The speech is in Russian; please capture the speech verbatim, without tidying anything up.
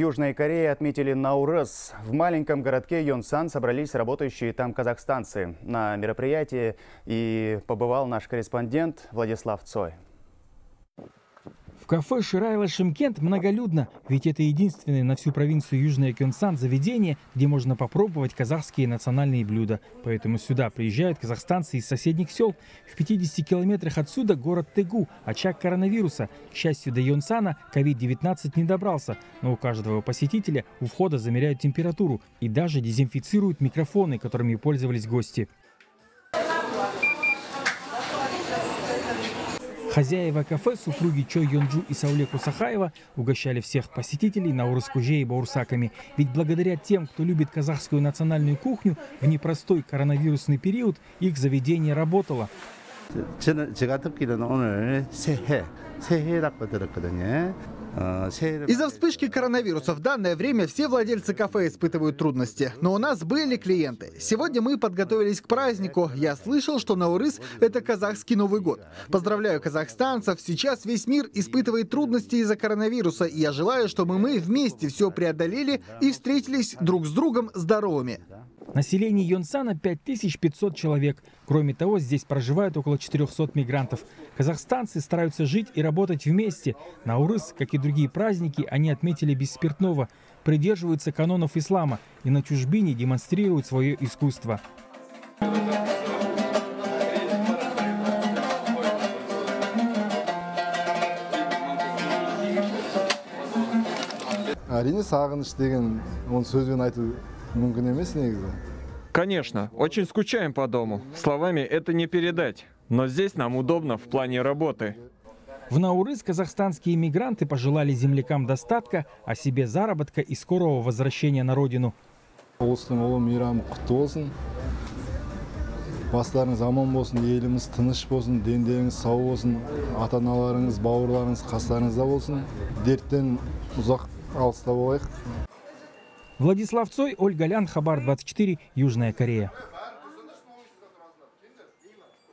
Южная Корея отметили Наурыз. В маленьком городке Йонсан собрались работающие там казахстанцы. На мероприятии и побывал наш корреспондент Владислав Цой. В кафе «Ширайла Шымкент» многолюдно, ведь это единственное на всю провинцию Южный Кёнсан заведение, где можно попробовать казахские национальные блюда. Поэтому сюда приезжают казахстанцы из соседних сел. В пятидесяти километрах отсюда город Тегу, очаг коронавируса. К счастью, до Йонсана ковид девятнадцать не добрался, но у каждого посетителя у входа замеряют температуру и даже дезинфицируют микрофоны, которыми пользовались гости. Хозяева кафе, супруги Чой Йонджу и Сауле Кусахаева, угощали всех посетителей наурыз-коже и баурсаками. Ведь благодаря тем, кто любит казахскую национальную кухню, в непростой коронавирусный период их заведение работало. Из-за вспышки коронавируса в данное время все владельцы кафе испытывают трудности. Но у нас были клиенты. Сегодня мы подготовились к празднику. Я слышал, что Наурыз – это казахский Новый год. Поздравляю казахстанцев. Сейчас весь мир испытывает трудности из-за коронавируса. И я желаю, чтобы мы вместе все преодолели и встретились друг с другом здоровыми. Население Йонсана пять тысяч пятьсот человек. Кроме того, здесь проживают около четырёхсот мигрантов. Казахстанцы стараются жить и работать вместе. Наурыз, как и другие праздники, они отметили без спиртного, придерживаются канонов ислама и на чужбине демонстрируют свое искусство. Конечно, очень скучаем по дому. Словами это не передать. Но здесь нам удобно в плане работы. В Наурыз казахстанские мигранты пожелали землякам достатка, а себе заработка и скорого возвращения на родину. Владислав Цой, Ольга Лян, Хабар двадцать четыре, Южная Корея.